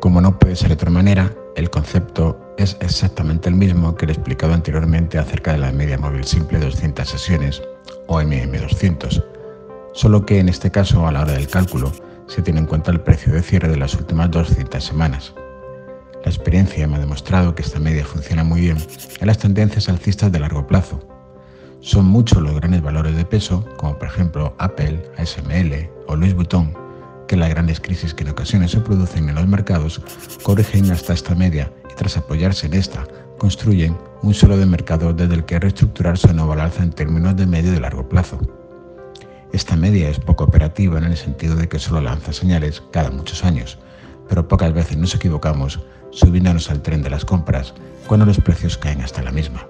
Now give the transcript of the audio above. Como no puede ser de otra manera, el concepto es exactamente el mismo que el explicado anteriormente acerca de la media móvil simple 200 sesiones o MM200, solo que en este caso, a la hora del cálculo, se tiene en cuenta el precio de cierre de las últimas 200 semanas. La experiencia me ha demostrado que esta media funciona muy bien en las tendencias alcistas de largo plazo. Son muchos los grandes valores de peso, como por ejemplo Apple, ASML o Louis Vuitton, que las grandes crisis que en ocasiones se producen en los mercados corrigen hasta esta media y tras apoyarse en esta, construyen un suelo de mercado desde el que reestructurar su nueva balanza en términos de medio y largo plazo. Esta media es poco operativa en el sentido de que solo lanza señales cada muchos años, pero pocas veces nos equivocamos subiéndonos al tren de las compras cuando los precios caen hasta la misma.